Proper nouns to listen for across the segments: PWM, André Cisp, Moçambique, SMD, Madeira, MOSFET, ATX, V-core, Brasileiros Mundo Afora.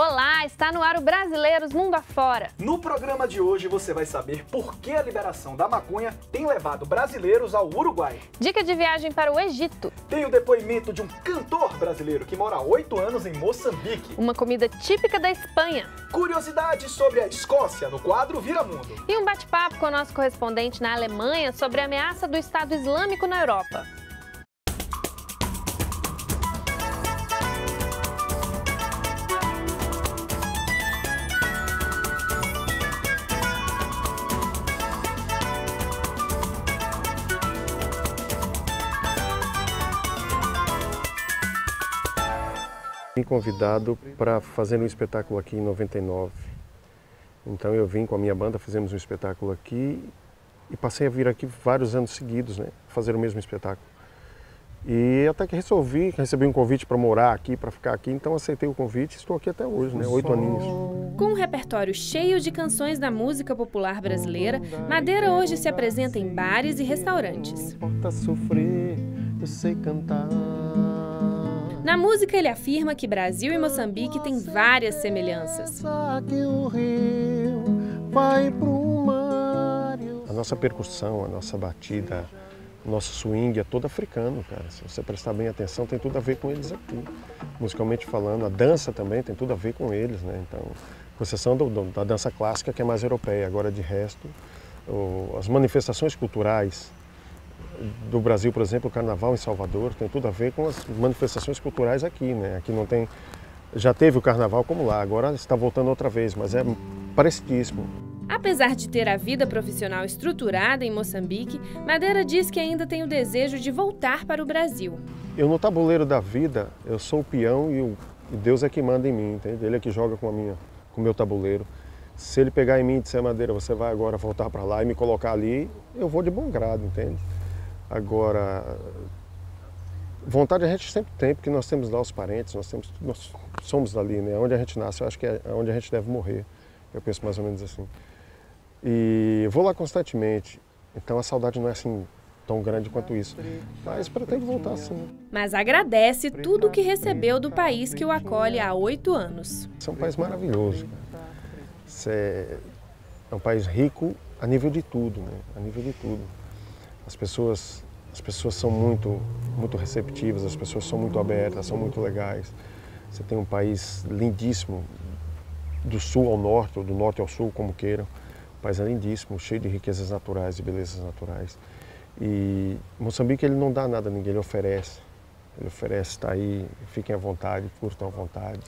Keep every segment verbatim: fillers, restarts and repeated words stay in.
Olá, está no ar o Brasileiros Mundo Afora. No programa de hoje você vai saber por que a liberação da maconha tem levado brasileiros ao Uruguai. Dica de viagem para o Egito. Tem o depoimento de um cantor brasileiro que mora há oito anos em Moçambique. Uma comida típica da Espanha. Curiosidades sobre a Escócia no quadro Vira Mundo. E um bate-papo com o nosso correspondente na Alemanha sobre a ameaça do Estado Islâmico na Europa. Fui convidado para fazer um espetáculo aqui em noventa e nove, então eu vim com a minha banda, fizemos um espetáculo aqui e passei a vir aqui vários anos seguidos, né, fazer o mesmo espetáculo. E até que resolvi, recebi um convite para morar aqui, para ficar aqui, então aceitei o convite e estou aqui até hoje, né, oito aninhos. Com um repertório cheio de canções da música popular brasileira, Madeira hoje se apresenta em bares e restaurantes. Não importa sofrer, eu sei cantar. Na música, ele afirma que Brasil e Moçambique têm várias semelhanças. A nossa percussão, a nossa batida, o nosso swing é todo africano, cara. Se você prestar bem atenção, tem tudo a ver com eles aqui. Musicalmente falando, a dança também tem tudo a ver com eles, né? Então, com exceção do, do, da dança clássica, que é mais europeia. Agora, de resto, o, as manifestações culturais do Brasil, por exemplo, o Carnaval em Salvador tem tudo a ver com as manifestações culturais aqui, né? Aqui não tem... Já teve o Carnaval como lá, agora está voltando outra vez, mas é parecidíssimo. Apesar de ter a vida profissional estruturada em Moçambique, Madeira diz que ainda tem o desejo de voltar para o Brasil. Eu, no tabuleiro da vida, eu sou o peão e, o, e Deus é que manda em mim, entende? Ele é que joga com a minha, com o meu tabuleiro. Se ele pegar em mim e disser, Madeira, você vai agora voltar para lá e me colocar ali, eu vou de bom grado, entende? Agora, vontade a gente sempre tem, porque nós temos lá os parentes, nós, temos, nós somos dali, né? Onde a gente nasce, eu acho que é onde a gente deve morrer. Eu penso mais ou menos assim. E vou lá constantemente, então a saudade não é assim tão grande quanto isso. Mas pretendo voltar sim. Mas agradece tudo o que recebeu do país que o acolhe há oito anos. É um país maravilhoso, cara. É um país rico a nível de tudo, né? A nível de tudo. As pessoas, as pessoas são muito, muito receptivas, as pessoas são muito abertas, são muito legais. Você tem um país lindíssimo, do sul ao norte, ou do norte ao sul, como queiram. Um país é lindíssimo, cheio de riquezas naturais, de belezas naturais. E Moçambique, ele não dá nada a ninguém, ele oferece. Ele oferece, está aí, fiquem à vontade, curtam à vontade,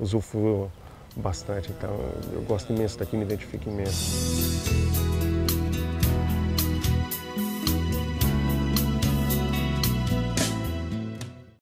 usufruam bastante. Então, eu gosto imenso daqui, me identifico imenso.